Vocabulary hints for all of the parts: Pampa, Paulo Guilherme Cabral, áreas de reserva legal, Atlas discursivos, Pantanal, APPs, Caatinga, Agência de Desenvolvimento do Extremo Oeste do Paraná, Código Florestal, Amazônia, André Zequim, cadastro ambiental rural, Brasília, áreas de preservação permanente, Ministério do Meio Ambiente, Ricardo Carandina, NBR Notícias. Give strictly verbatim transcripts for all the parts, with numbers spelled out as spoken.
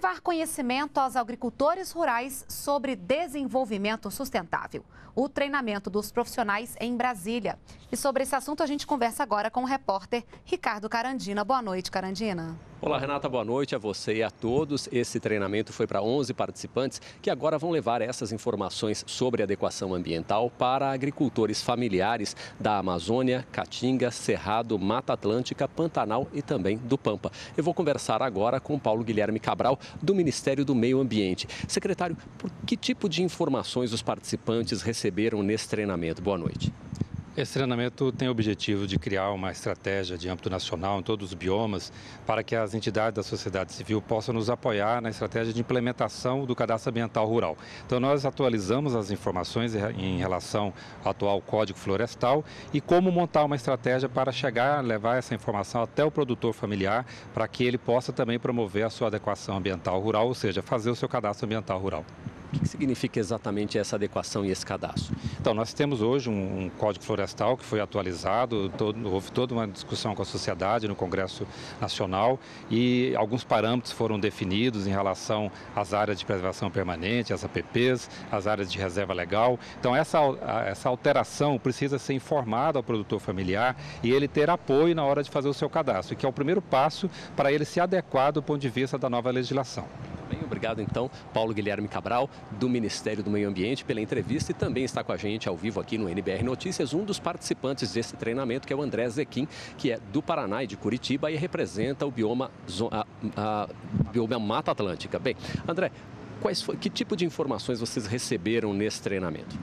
levar conhecimento aos agricultores rurais sobre desenvolvimento sustentável, o treinamento dos profissionais em Brasília. E sobre esse assunto a gente conversa agora com o repórter Ricardo Carandina. Boa noite, Carandina. Olá, Renata, boa noite a você e a todos. Esse treinamento foi para onze participantes que agora vão levar essas informações sobre adequação ambiental para agricultores familiares da Amazônia, Caatinga, Cerrado, Mata Atlântica, Pantanal e também do Pampa. Eu vou conversar agora com Paulo Guilherme Cabral, do Ministério do Meio Ambiente. Secretário, por que tipo de informações os participantes receberam nesse treinamento? Boa noite. Esse treinamento tem o objetivo de criar uma estratégia de âmbito nacional em todos os biomas para que as entidades da sociedade civil possam nos apoiar na estratégia de implementação do cadastro ambiental rural. Então, nós atualizamos as informações em relação ao atual Código Florestal e como montar uma estratégia para chegar, levar essa informação até o produtor familiar para que ele possa também promover a sua adequação ambiental rural, ou seja, fazer o seu cadastro ambiental rural. O que significa exatamente essa adequação e esse cadastro? Então, nós temos hoje um, um Código Florestal que foi atualizado, todo, houve toda uma discussão com a sociedade no Congresso Nacional e alguns parâmetros foram definidos em relação às áreas de preservação permanente, as A P Ps, as áreas de reserva legal. Então, essa, essa alteração precisa ser informada ao produtor familiar e ele ter apoio na hora de fazer o seu cadastro, que é o primeiro passo para ele se adequar do ponto de vista da nova legislação. Bem, obrigado então, Paulo Guilherme Cabral, do Ministério do Meio Ambiente, pela entrevista, e também está com a gente ao vivo aqui no N B R Notícias um dos participantes desse treinamento, que é o André Zequim, que é do Paraná e de Curitiba e representa o bioma, a, a, a, bioma Mata Atlântica. Bem, André, quais foi, que tipo de informações vocês receberam nesse treinamento?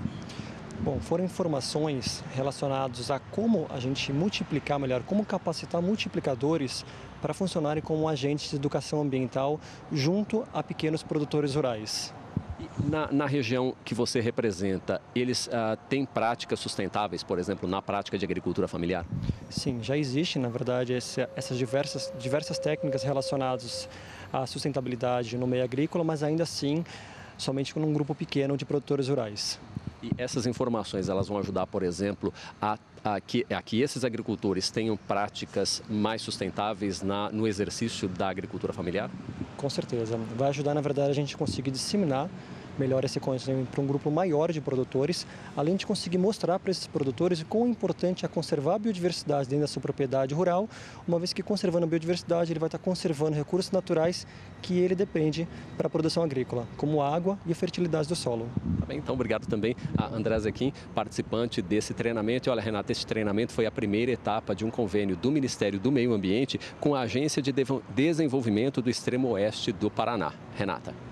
Bom, foram informações relacionadas a como a gente multiplicar melhor, como capacitar multiplicadores para funcionarem como agentes de educação ambiental junto a pequenos produtores rurais. Na, na região que você representa, eles ah, têm práticas sustentáveis, por exemplo, na prática de agricultura familiar? Sim, já existe, na verdade, essa, essas diversas, diversas técnicas relacionadas à sustentabilidade no meio agrícola, mas ainda assim, somente com um grupo pequeno de produtores rurais. E essas informações, elas vão ajudar, por exemplo, a, a, que, a que esses agricultores tenham práticas mais sustentáveis na, no exercício da agricultura familiar? Com certeza. Vai ajudar, na verdade, a gente conseguir disseminar melhor esse conhecimento para um grupo maior de produtores, além de conseguir mostrar para esses produtores o quão importante é conservar a biodiversidade dentro da sua propriedade rural, uma vez que conservando a biodiversidade ele vai estar conservando recursos naturais que ele depende para a produção agrícola, como a água e a fertilidade do solo. Tá bem, então, obrigado também a André Zequim, participante desse treinamento. E olha, Renata, esse treinamento foi a primeira etapa de um convênio do Ministério do Meio Ambiente com a Agência de Desenvolvimento do Extremo Oeste do Paraná. Renata.